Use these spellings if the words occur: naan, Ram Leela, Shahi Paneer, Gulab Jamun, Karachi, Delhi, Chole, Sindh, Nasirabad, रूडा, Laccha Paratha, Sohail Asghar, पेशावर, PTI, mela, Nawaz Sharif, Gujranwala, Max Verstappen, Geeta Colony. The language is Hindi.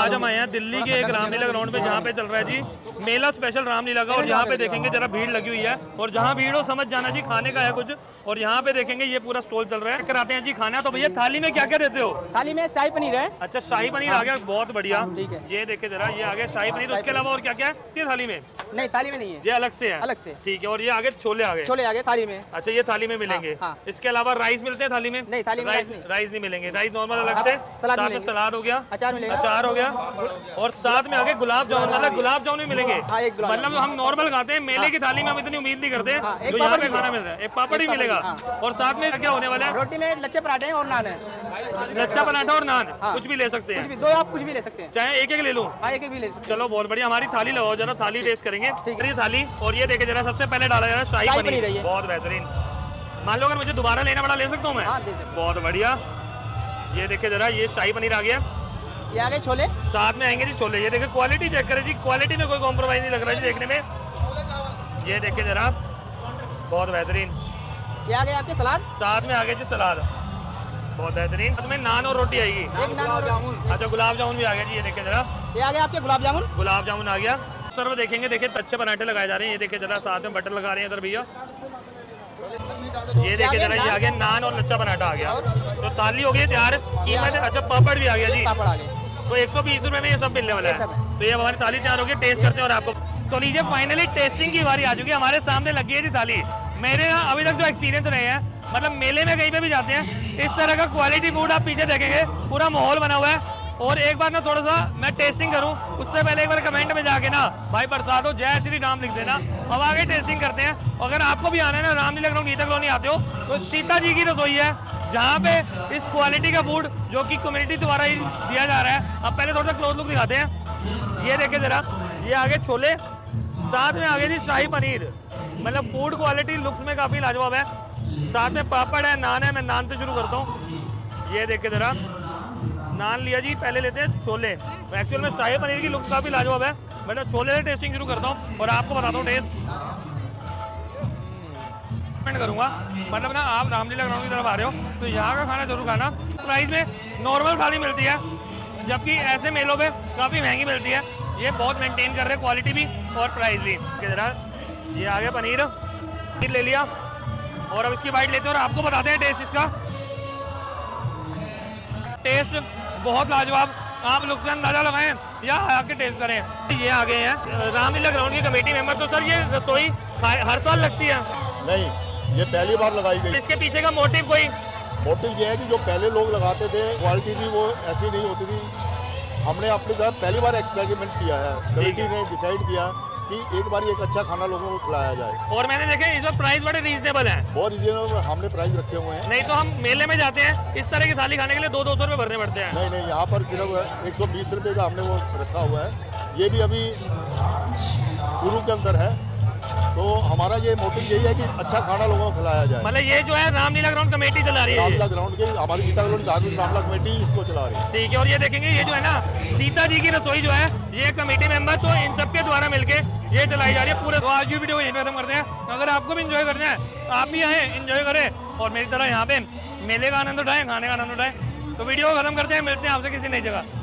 आज हम आए हैं दिल्ली के एक रामलीला ग्राउंड पे जहाँ पे चल रहा है जी मेला स्पेशल रामलीला का। और यहाँ पे देखेंगे जरा भीड़ लगी हुई है और जहाँ भीड़ हो समझ जाना जी खाने का है कुछ। और यहाँ पे देखेंगे ये पूरा स्टॉल चल रहा है। कराते हैं जी खाना। तो भैया थाली में क्या क्या देते हो? थाली में शाही पनीर है। अच्छा शाही पनीर आ गया, बहुत बढ़िया। ये देखे जरा, ये आ गया शाही पनीर। उसके अलावा और क्या क्या है थाली में? नहीं थाली में नहीं है, ये अलग से है। अलग से ठीक है। और ये आगे छोले आ गए, छोले आ गए थाली में। अच्छा ये थाली में मिलेंगे। इसके अलावा राइस मिलते हैं थाली में? नहीं थाली में राइस नहीं मिलेंगे, राइस नॉर्मल अलग से। साथ में सलाद हो गया, अचार हो गया और साथ में आगे गुलाब जामुन। मतलब गुलाब जामुन भी मिलेंगे। मतलब हम नॉर्मल खाते हैं, मेले की थाली में हम इतनी उम्मीद नहीं करते जो यहाँ पे खाना मिल रहा है। एक पापड़ भी मिलेगा। और साथ में क्या होने वाला है? रोटी में लच्छे पराठे और नान है। लच्छा पराठा और नान कुछ भी ले सकते हैं, दो आप कुछ भी ले सकते हैं, चाहे एक एक ले लूँ। चलो बहुत बढ़िया। हमारी थाली लगाओ जरा, थाली टेस्ट करेंगे थाली। और ये देखे जरा, सबसे पहले डाला जरा शाही पनीर, बहुत बेहतरीन। मान लो अगर मुझे दोबारा लेना पड़ा ले सकता हूँ मैं? बहुत बढ़िया। ये देखे जरा, ये शाही पनीर आ गया। ये आ गए छोले, साथ में आएंगे जी छोले। ये देखे क्वालिटी चेक करें जी, क्वालिटी में कोई कॉम्प्रोमाइज नहीं लग रहा है जी देखने में। ये देखे जरा, बहुत बेहतरीन। ये आ गए आपके सलाद, साथ में आ गए जी सलाद, बहुत बेहतरीन। साथ में नान और रोटी आएगी। अच्छा गुलाब जामुन भी आ गया जी। ये देखे जरा, ये आ गया आपके गुलाब जामुन आ गया। सर वो देखेंगे, देखे अच्छे पराठे लगाए जा रहे हैं। ये देखे जरा, साथ में बटर लगा रहे हैं इधर भैया। ये देखे जरा, ये आ गया नान और लच्छा पराठा आ गया। तो थाली हो गई तैयार। कीमत अच्छा पापड़ भी आ गया जी, पापड़ आ गया। तो 120 रुपए में ये सब मिलने वाला है। तो ये हमारी थाली तैयार हो गई, टेस्ट करते हैं। और आपको तो लीजिए फाइनली टेस्टिंग की बारी आ चुकी है। हमारे सामने लगी है जी थाली। मेरे यहाँ अभी तक जो एक्सपीरियंस रहे हैं, मतलब मेले में कहीं पे भी जाते हैं, इस तरह का क्वालिटी फूड आप पीछे देखेंगे, पूरा माहौल बना हुआ है। और एक बार ना थोड़ा सा मैं टेस्टिंग करूं उससे पहले एक बार कमेंट में जाके ना भाई प्रसादो जय श्री राम लिख देना। अब आगे टेस्टिंग करते हैं। अगर आपको भी आना है ना रामलीला ग्राउंड गीता कॉलोनी आते हो तो सीता जी की रसोई है, जहाँ पे इस क्वालिटी का फूड जो कि कम्युनिटी द्वारा ही दिया जा रहा है। अब पहले थोड़ा सा क्लोज लुक दिखाते हैं। ये देखे जरा, ये आगे छोले, साथ में आगे जी शाही पनीर। मतलब फूड क्वालिटी लुक्स में काफ़ी लाजवाब है। साथ में पापड़ है, नान है। मैं नान से शुरू करता हूँ। ये देखे जरा, नान लिया जी। पहले लेते हैं छोले। एक्चुअल में शाही पनीर की लुक्स काफ़ी लाजवाब है। मैं छोले से टेस्टिंग शुरू करता हूँ और आपको बताता हूँ टेस्ट करूंगा। मतलब ना आप रामलीला ग्राउंड की तरफ आ रहे हो तो यहाँ का खाना जरूर खाना। प्राइस में नॉर्मल थाली मिलती है, जबकि ऐसे मेलों पे काफ़ी महंगी मिलती है। ये बहुत मेंटेन कर रहे हैं क्वालिटी भी और प्राइस भी। ये आ गया पनीर, पनीर ले लिया और अब इसकी बाइट लेते हैं और आपको बताते हैं टेस्ट इसका। टेस्ट बहुत लाजवाब। आप लोग का अंदाजा लगाएं या आके टेस्ट करें। ये आ गए हैं रामलीला ग्राउंड की कमेटी मेम्बर। तो सर ये रसोई हर साल लगती है? नहीं, ये पहली बार लगाई गई। इसके पीछे का मोटिव कोई? मोटिव ये है कि जो पहले लोग लगाते थे क्वालिटी थी वो ऐसी नहीं होती थी। हमने अपने साथ पहली बार एक्सपेरिमेंट किया है। कमेटी ने डिसाइड किया कि एक बार एक अच्छा खाना लोगों को खिलाया जाए। और मैंने देखे इस बार प्राइस बड़े रीजनेबल है। बहुत रीजनेबल हमने प्राइस रखे हुए हैं। नहीं तो हम मेले में जाते हैं इस तरह की थाली खाने के लिए 200-200 रुपये भरने पड़ते हैं। नहीं नहीं, यहाँ पर सिर्फ 120 रुपये का हमने वो रखा हुआ है। ये भी अभी शुरू के अंदर है। तो हमारा ये मोटिव यही है कि अच्छा खाना लोगों को खिलाया जाए। मतलब ये जो है रामलीला ग्राउंड कमेटी चला रही है। रामलीला ग्राउंड की हमारी गीता कॉलोनी रामलीला कमेटी इसको चला रही है। ठीक है। और ये देखेंगे ये जो है ना सीता जी की रसोई जो है, ये कमेटी मेंबर तो इन सबके द्वारा मिलके ये चलाई जा रही है पूरे। तो आज की वीडियो यही खत्म करते हैं। अगर आपको भी इंजॉय करना है, आप भी आए इंजॉय करें और मेरी तरह यहाँ पे मेले का आनंद उठाएं, खाने का आनंद उठाएं। तो वीडियो खत्म करते हैं, मिलते हैं आपसे किसी नई जगह।